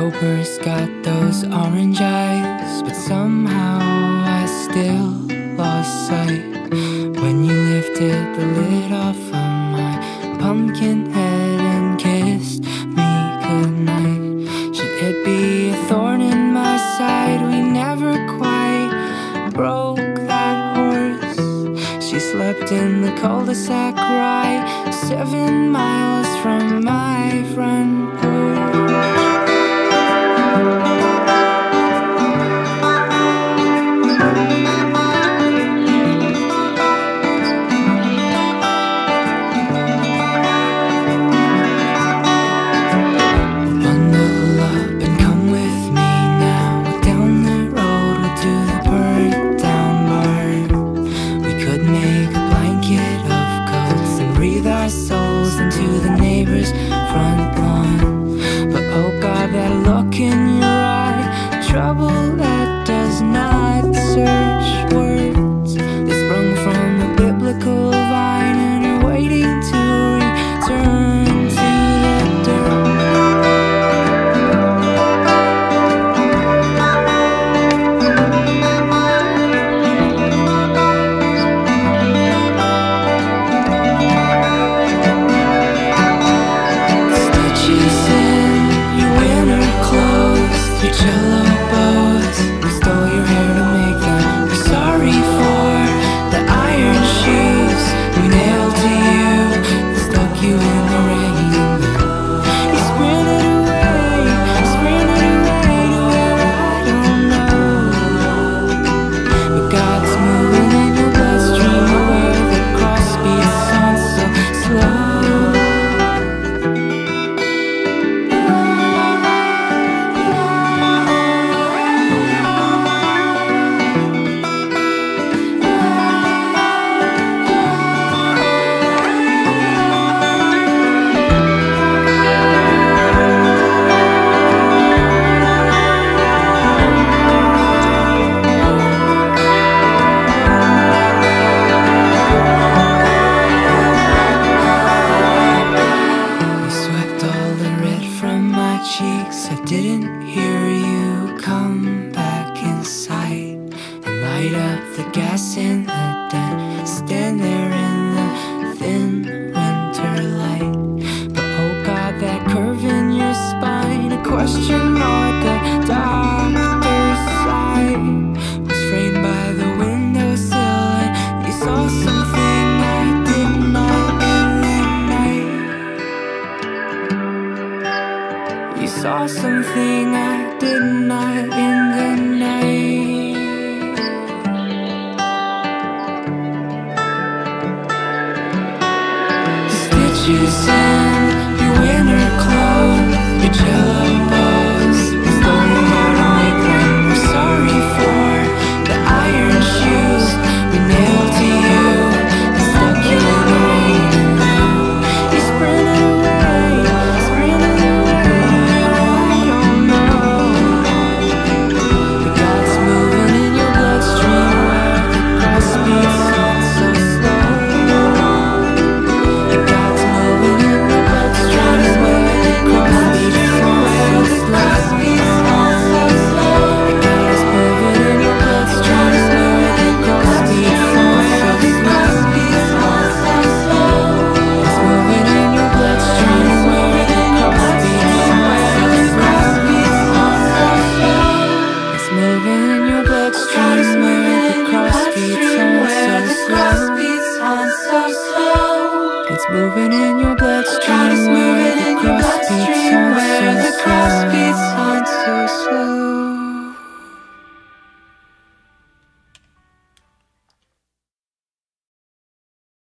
October's got those orange eyes, but somehow I still lost sight when you lifted the lid off of my pumpkin head and kissed me goodnight. Should it be a thorn in my side? We never quite broke that horse. She slept in the cul-de-sac ride, 7 miles from my front porch. Moving in your bloodstream.